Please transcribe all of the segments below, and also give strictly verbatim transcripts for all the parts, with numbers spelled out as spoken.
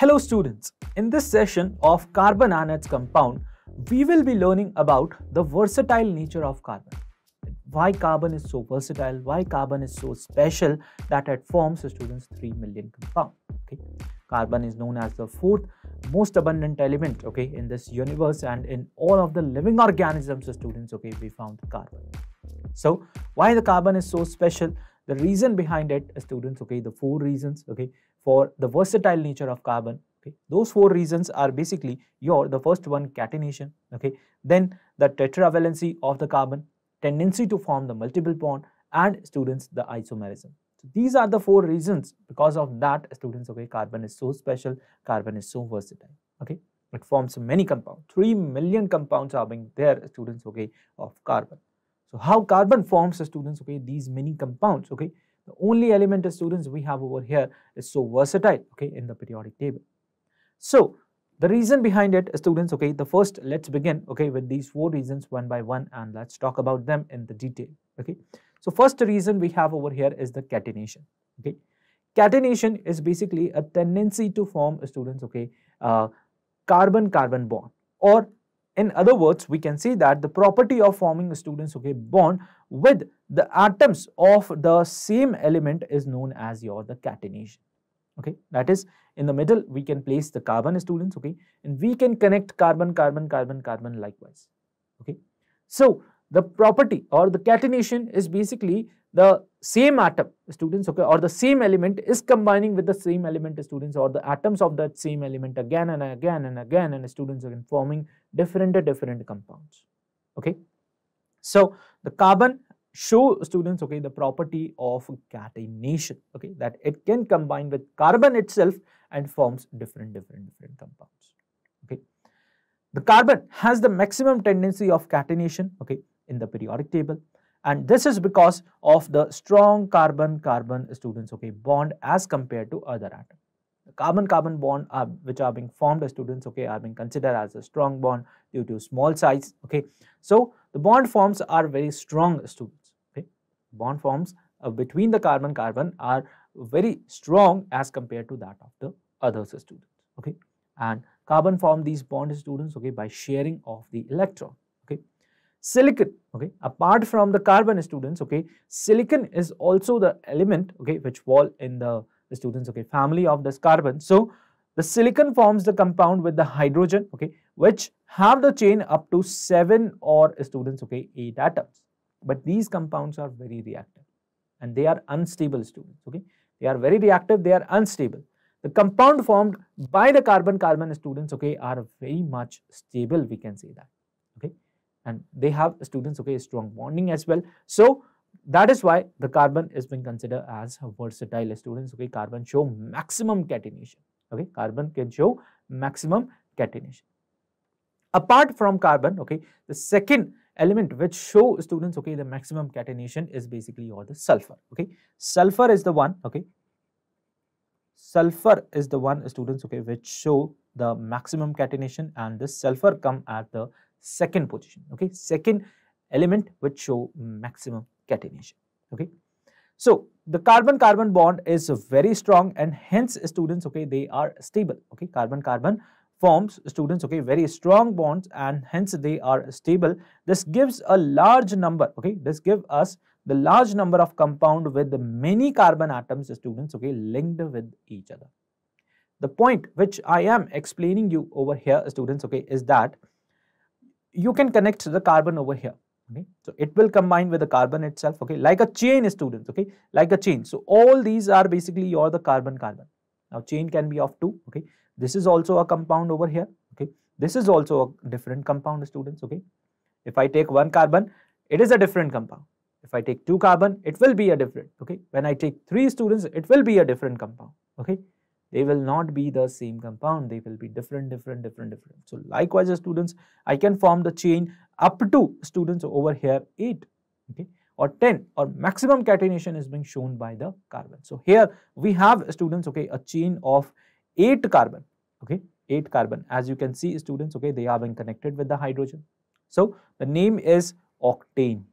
Hello students, in this session of carbon and its compound, we will be learning about the versatile nature of carbon. Why carbon is so versatile, why carbon is so special that it forms students three million compound. Okay? Carbon is known as the fourth most abundant element okay, in this universe, and in all of the living organisms students, okay, we found carbon. So why the carbon is so special? The reason behind it students, okay, the four reasons, okay, for the versatile nature of carbon. Okay, those four reasons are basically your the first one, catenation, okay, then the tetravalency of the carbon, tendency to form the multiple bond, and students the isomerism. So these are the four reasons. Because of that students, okay, carbon is so special, carbon is so versatile. Okay, it forms many compounds. Three million compounds are being there students, okay, of carbon. So how carbon forms students, okay, these many compounds, okay. The only element of students we have over here is so versatile, okay, in the periodic table. So the reason behind it students, okay, the first, let's begin, okay, with these four reasons one by one, and let's talk about them in the detail, okay. So first reason we have over here is the catenation, okay. Catenation is basically a tendency to form students, okay, uh, carbon-carbon bond, or in other words, we can say that the property of forming students, okay, bond with the atoms of the same element is known as your the catenation. Okay, that is, in the middle we can place the carbon students, okay, and we can connect carbon, carbon, carbon, carbon likewise. Okay, so the property or the catenation is basically the same atom students, okay, or the same element is combining with the same element students, or the atoms of that same element again and again and again, and students are forming different different compounds. Okay, so the carbon show students, okay, the property of catenation, okay, that it can combine with carbon itself and forms different different different compounds. Okay, the carbon has the maximum tendency of catenation, okay, in the periodic table. And this is because of the strong carbon-carbon students, okay, bond as compared to other atoms. The carbon-carbon bond are, which are being formed students, okay, are being considered as a strong bond due to small size, okay. So the bond forms are very strong students, okay. Bond forms uh, between the carbon-carbon are very strong as compared to that of the other students, okay. And carbon form these bond students, okay, by sharing of the electron. Silicon, okay, apart from the carbon students, okay, silicon is also the element, okay, which fall in the, the students, okay, family of this carbon. So the silicon forms the compound with the hydrogen, okay, which have the chain up to seven or students, okay, eight atoms. But these compounds are very reactive and they are unstable students, okay. They are very reactive, they are unstable. The compound formed by the carbon-carbon students, okay, are very much stable, we can say that. And they have students, okay, strong bonding as well. So that is why the carbon is being considered as versatile students, okay. Carbon show maximum catenation, okay. Carbon can show maximum catenation. Apart from carbon, okay, the second element which show students, okay, the maximum catenation is basically or the sulfur, okay. Sulfur is the one, okay. Sulfur is the one students, okay, which show the maximum catenation, and this sulfur come at the second position, okay, second element which show maximum catenation, okay. So the carbon-carbon bond is very strong, and hence students, okay, they are stable, okay. Carbon-carbon forms students, okay, very strong bonds, and hence they are stable. This gives a large number, okay, this gives us the large number of compound with the many carbon atoms students, okay, linked with each other. The point which I am explaining you over here students, okay, is that you can connect the carbon over here, okay. So it will combine with the carbon itself, okay, like a chain students, okay, like a chain. So all these are basically your the carbon-carbon. Now chain can be of two, okay. This is also a compound over here, okay. This is also a different compound students, okay. If I take one carbon, it is a different compound. If I take two carbon, it will be a different, okay. When I take three students, it will be a different compound, okay. They will not be the same compound, they will be different, different, different, different. So likewise students, I can form the chain up to students over here eight, okay, or ten, or maximum catenation is being shown by the carbon. So here we have students, okay, a chain of eight carbon, okay, eight carbon. As you can see students, okay, they are being connected with the hydrogen. So the name is octane,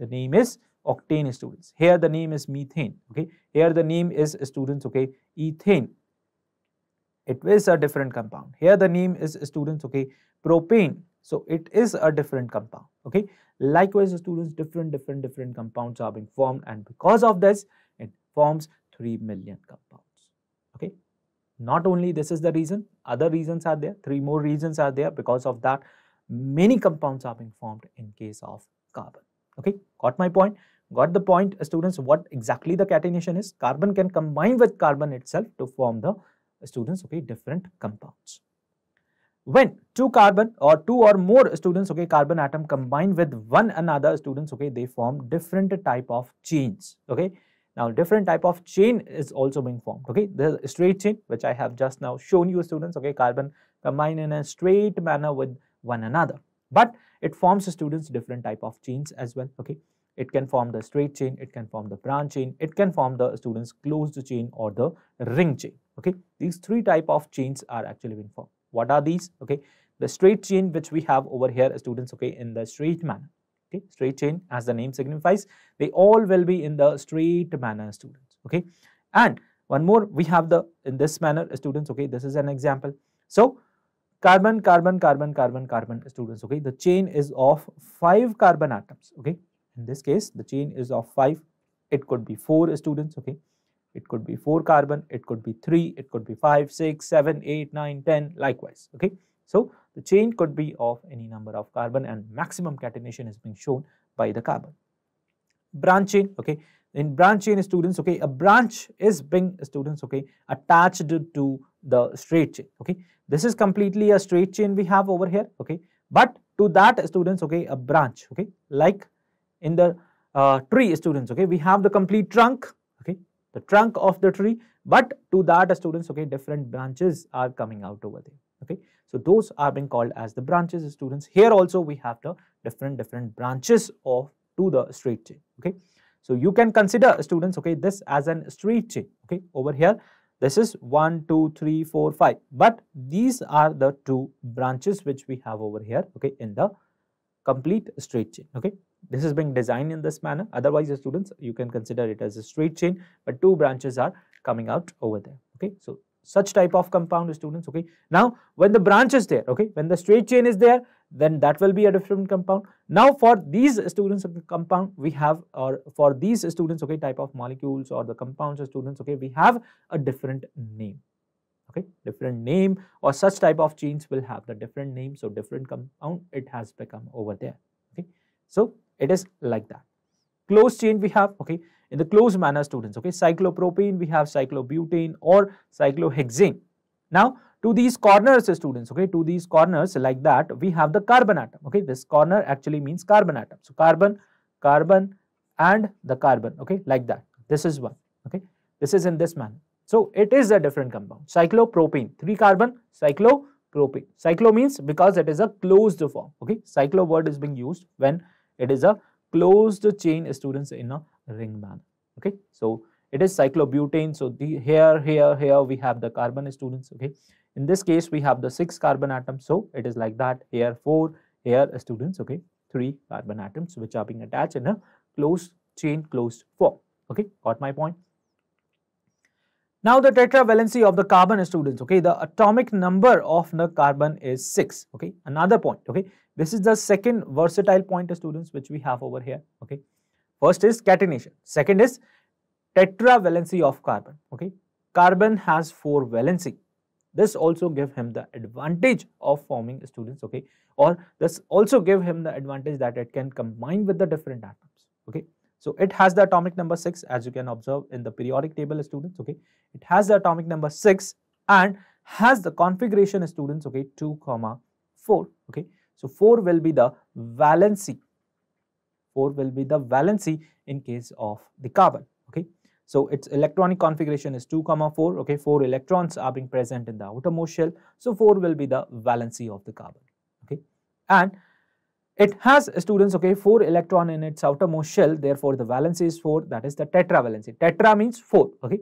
the name is octane students. Here the name is methane, okay, here the name is students, okay, ethane. It is a different compound. Here the name is, students, okay, propane. So it is a different compound, okay. Likewise, students, different, different, different compounds are being formed, and because of this, it forms three million compounds, okay. Not only this is the reason, other reasons are there, three more reasons are there. Because of that, many compounds are being formed in case of carbon, okay. Got my point? Got the point, students, what exactly the catenation is? Carbon can combine with carbon itself to form the, students, okay, different compounds. When two carbon or two or more, students, okay, carbon atom combine with one another, students, okay, they form different type of chains, okay. Now, different type of chain is also being formed, okay. The straight chain, which I have just now shown you, students, okay, carbon combine in a straight manner with one another. But it forms, students, different type of chains as well, okay. It can form the straight chain, it can form the branch chain, it can form the, students, closed chain or the ring chain, okay. These three type of chains are actually being formed. What are these? Okay, the straight chain which we have over here, students, okay, in the straight manner, okay, straight chain as the name signifies, they all will be in the straight manner, students, okay. And one more we have the, in this manner, students, okay, this is an example. So, carbon, carbon, carbon, carbon, carbon, students, okay, the chain is of five carbon atoms, okay. In this case, the chain is of five, it could be four, students, okay. It could be four carbon, it could be three, it could be five, six, seven, eight, nine, ten, likewise, okay. So, the chain could be of any number of carbon and maximum catenation is being shown by the carbon. Branch chain, okay. In branch chain, students, okay, a branch is being, students, okay, attached to the straight chain, okay. This is completely a straight chain we have over here, okay. But to that, students, okay, a branch, okay, like in the uh, tree, students, okay, we have the complete trunk, okay, the trunk of the tree, but to that, students, okay, different branches are coming out over there, okay. So those are being called as the branches, students. Here also we have the different different branches of to the straight chain, okay. So you can consider, students, okay, this as an straight chain, okay. Over here this is one, two, three, four, five, but these are the two branches which we have over here, okay, in the complete straight chain, okay. This is being designed in this manner. Otherwise, students, you can consider it as a straight chain, but two branches are coming out over there, okay. So, such type of compound, students, okay. Now, when the branch is there, okay, when the straight chain is there, then that will be a different compound. Now, for these students of the compound, we have, or for these students, okay, type of molecules or the compounds of students, okay, we have a different name, okay. Different name, or such type of chains will have the different name. So, different compound, it has become over there, okay. So, it is like that. Closed chain we have, okay, in the closed manner, students, okay, cyclopropane, we have cyclobutane or cyclohexane. Now, to these corners, students, okay, to these corners like that, we have the carbon atom, okay. This corner actually means carbon atom. So, carbon, carbon and the carbon, okay, like that. This is one, okay. This is in this manner. So, it is a different compound. Cyclopropane, three carbon, cyclopropane. Cyclo means because it is a closed form, okay. Cyclo word is being used when it is a closed chain, students, in a ring manner, okay. So, it is cyclobutane. So, the here, here, here we have the carbon, students, okay. In this case, we have the six carbon atoms. So, it is like that. Here four, here, students, okay, three carbon atoms which are being attached in a closed chain, closed form, okay. Got my point? Now, the tetravalency of the carbon, students, okay, the atomic number of the carbon is six, okay. Another point, okay. This is the second versatile point, students, which we have over here, okay. First is catenation. Second is tetravalency of carbon, okay. Carbon has four valency. This also give him the advantage of forming, students, okay. Or this also give him the advantage that it can combine with the different atoms, okay. So, it has the atomic number six, as you can observe in the periodic table, students, okay. It has the atomic number six and has the configuration, students, okay, two comma four, okay. So, four will be the valency, four will be the valency in case of the carbon, okay. So, its electronic configuration is two comma four, okay. four electrons are being present in the outermost shell. So, four will be the valency of the carbon, okay. And it has, students, okay, four electron in its outermost shell, therefore the valency is four, that is the tetravalency. Tetra means four, okay.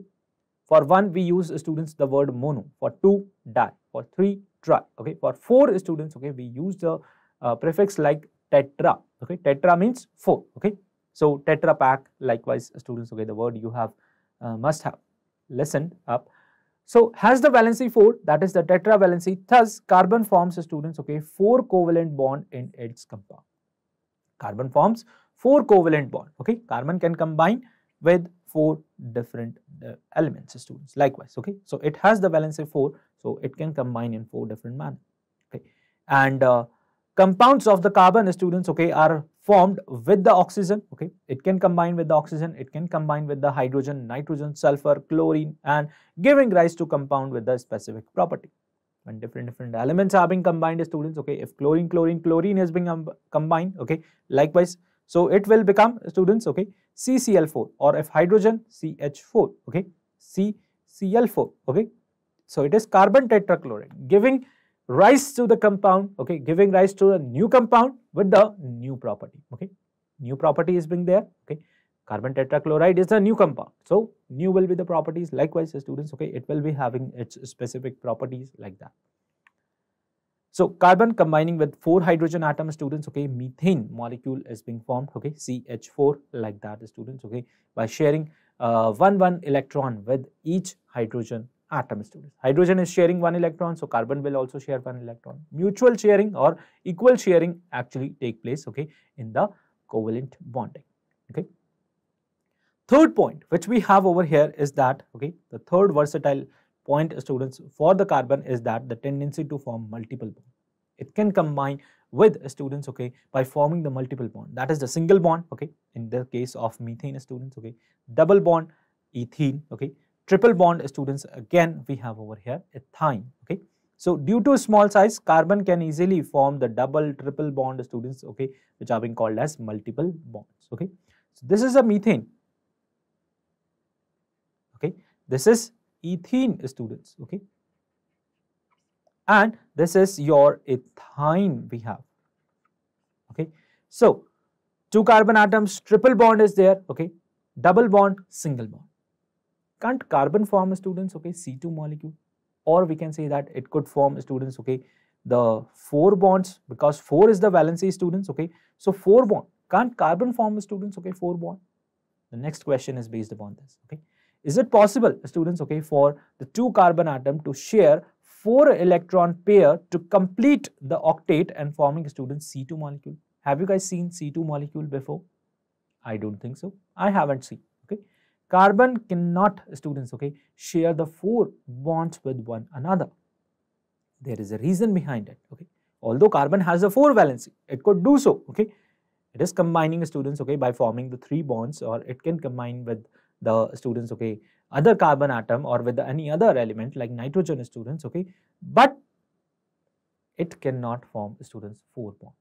For one, we use, students, the word mono, for two, di, for three, tri, okay. For four, students, okay, we use the uh, prefix like tetra, okay. Tetra means four, okay. So, tetra pack, likewise, students, okay, the word you have, uh, must have listened up. So has the valency four, that is the tetra valency. Thus, carbon forms, students, okay, four covalent bond in its compound. Carbon forms four covalent bond. Okay, carbon can combine with four different uh, elements, students. Likewise, okay. So it has the valency four, so it can combine in four different manner. Okay, and uh, compounds of the carbon, students, okay, are formed with the oxygen. Okay, it can combine with the oxygen, it can combine with the hydrogen, nitrogen, sulfur, chlorine, and giving rise to compound with the specific property. When different different elements are being combined, students, okay, if chlorine, chlorine, chlorine is being combined, okay, likewise, so it will become, students, okay, C C l four, or if hydrogen, C H four, okay, C C l four, okay. So it is carbon tetrachloride, giving rise to the compound, okay, giving rise to a new compound with the new property, okay. New property is being there, okay. Carbon tetrachloride is the new compound. So new will be the properties. Likewise, students, okay, it will be having its specific properties like that. So carbon combining with four hydrogen atom, students, okay, methane molecule is being formed, okay, C H four, like that, students, okay, by sharing uh, one one electron with each hydrogen atom, students. Hydrogen is sharing one electron, so carbon will also share one electron. Mutual sharing or equal sharing actually take place, okay, in the covalent bonding, okay. Third point which we have over here is that, okay, the third versatile point, students, for the carbon is that the tendency to form multiple bond. It can combine with, students, okay, by forming the multiple bond. That is the single bond, okay, in the case of methane, students, okay, double bond, ethene, okay, triple bond, students, again we have over here ethine, okay. So due to small size, carbon can easily form the double, triple bond, students, okay, which are being called as multiple bonds, okay. So this is a methane, okay, this is ethene, students, okay, and this is your ethine we have, okay. So two carbon atoms, triple bond is there, okay, double bond, single bond. Can't carbon form, students, okay, C two molecule, or we can say that it could form, students, okay, the four bonds, because four is the valency, students, okay. So four bond, can't carbon form, students, okay, four bond. The next question is based upon this, okay. Is it possible, students, okay, for the two carbon atom to share four electron pair to complete the octet and forming, students, C two molecule? Have you guys seen C two molecule before? I don't think so. I haven't seen. Carbon cannot, students, okay, share the four bonds with one another. There is a reason behind it, okay. Although carbon has a four valency, it could do so, okay. It is combining, students, okay, by forming the three bonds, or it can combine with the, students, okay, other carbon atom or with the, any other element like nitrogen, students, okay. But it cannot form, students, four bond.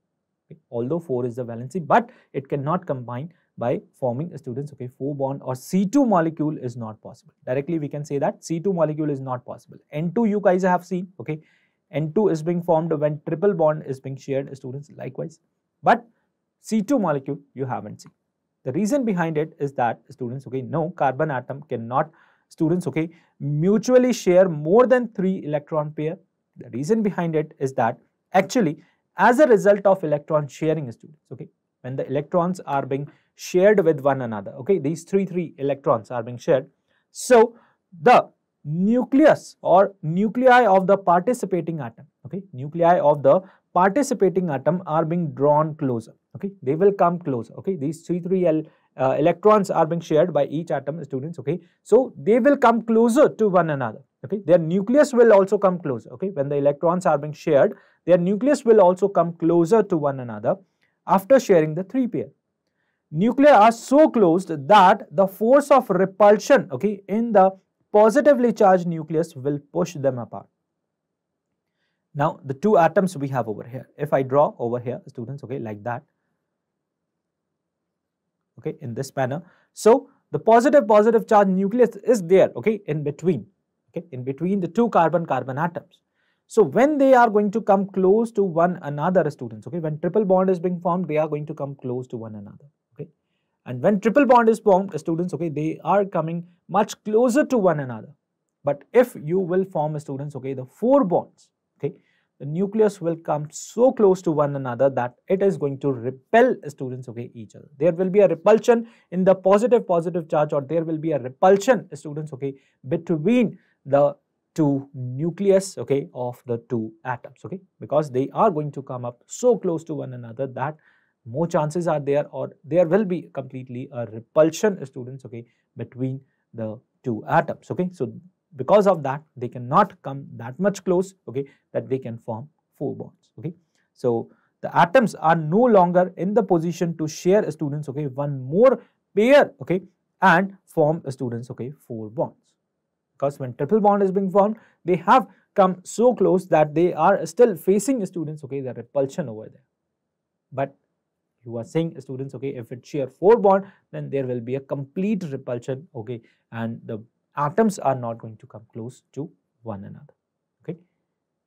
Okay. Although four is the valency, but it cannot combine by forming, students, okay, four bond, or C two molecule is not possible. Directly we can say that C two molecule is not possible. N two you guys have seen, okay, N two is being formed when triple bond is being shared, students, likewise. But C two molecule you haven't seen. The reason behind it is that, students, okay, no carbon atom cannot, students, okay, mutually share more than three electron pair. The reason behind it is that actually as a result of electron sharing, students, okay, when the electrons are being shared with one another, okay, these three three electrons are being shared, so the nucleus or nuclei of the participating atom, okay, nuclei of the participating atom are being drawn closer, okay, they will come closer, okay, these three three el uh, electrons are being shared by each atom, students, okay, so they will come closer to one another, okay, their nucleus will also come closer, okay, when the electrons are being shared, their nucleus will also come closer to one another after sharing the three pair. Nuclei are so closed that the force of repulsion, okay, in the positively charged nucleus will push them apart. Now, the two atoms we have over here. If I draw over here, students, okay, like that, okay, in this manner. So, the positive positive charged nucleus is there, okay, in between, okay, in between the two carbon-carbon atoms. So, when they are going to come close to one another, students, okay, when triple bond is being formed, they are going to come close to one another. And when triple bond is formed, students, okay, they are coming much closer to one another. But if you will form, students, okay, the four bonds, okay, the nucleus will come so close to one another that it is going to repel, students, okay, each other. There will be a repulsion in the positive-positive charge, or there will be a repulsion, students, okay, between the two nucleus, okay, of the two atoms, okay, because they are going to come up so close to one another that more chances are there, or there will be completely a repulsion, students, okay, between the two atoms, okay. So because of that, they cannot come that much close, okay, that they can form four bonds, okay. So the atoms are no longer in the position to share, students, okay, one more pair, okay, and form, students, okay, four bonds. Because when triple bond is being formed, they have come so close that they are still facing, students, okay, the repulsion over there. But you are saying, students, okay, if it share four bond, then there will be a complete repulsion, okay, and the atoms are not going to come close to one another, okay.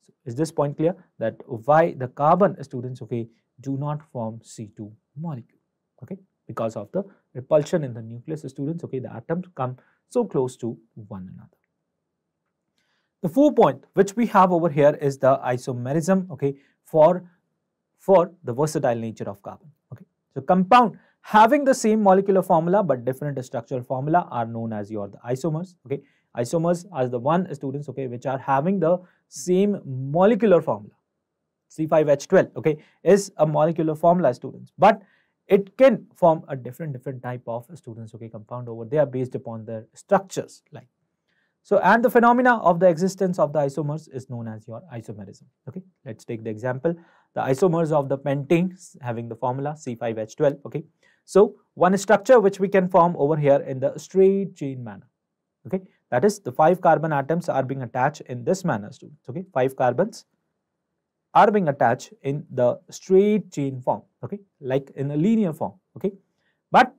So is this point clear, that why the carbon, students, okay, do not form C two molecule, okay, because of the repulsion in the nucleus, students, okay, the atoms come so close to one another. The fourth point which we have over here is the isomerism, okay, for, for the versatile nature of carbon, okay. So compound having the same molecular formula but different structural formula are known as your the isomers, okay. Isomers are the one, students, okay, which are having the same molecular formula. C five H twelve, okay, is a molecular formula, students, but it can form a different different type of, students, okay, compound over there based upon their structures, like so. And the phenomena of the existence of the isomers is known as your isomerism, okay. Let's take the example, the isomers of the pentane having the formula C five H twelve, okay. So one structure which we can form over here in the straight chain manner, okay, that is the five carbon atoms are being attached in this manner, students, okay. Five carbons are being attached in the straight chain form, okay, like in a linear form, okay. But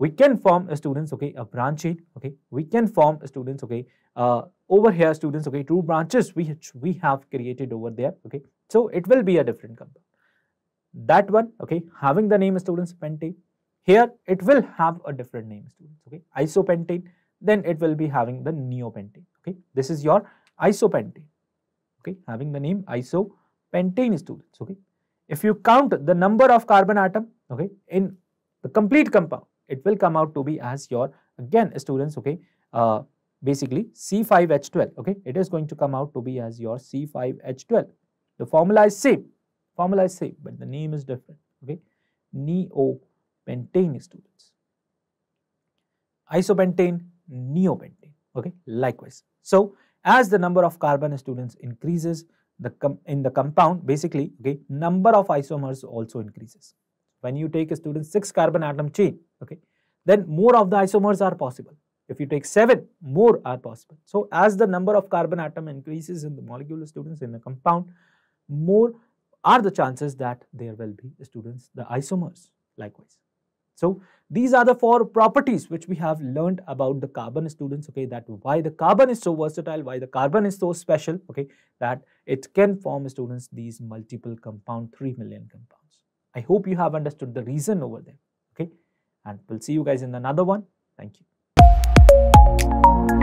we can form, students, okay, a branch chain, okay. We can form, students, okay, uh, over here, students, okay, two branches which we have created over there, okay. So it will be a different compound. That one, okay, having the name, students, pentane. Here it will have a different name, students, okay, isopentane. Then it will be having the neopentane, okay. This is your isopentane, okay, having the name iso. Pentane, students, okay. If you count the number of carbon atom, okay, in the complete compound, it will come out to be as your, again, students, okay, uh, basically C five H twelve, okay. It is going to come out to be as your C five H twelve. The formula is same, formula is same, but the name is different, okay. Neopentane, students. Isopentane, neopentane, okay, likewise. So as the number of carbon, students, increases, The com in the compound, basically, okay, number of isomers also increases. When you take a student six carbon atom chain, okay, then more of the isomers are possible. If you take seven, more are possible. So as the number of carbon atom increases in the molecule, students, in the compound, more are the chances that there will be, students, the isomers likewise. So these are the four properties which we have learned about the carbon, students, okay, that why the carbon is so versatile, why the carbon is so special, okay, that it can form, students, these multiple compound, three million compounds. I hope you have understood the reason over there, okay, and we'll see you guys in another one. Thank you.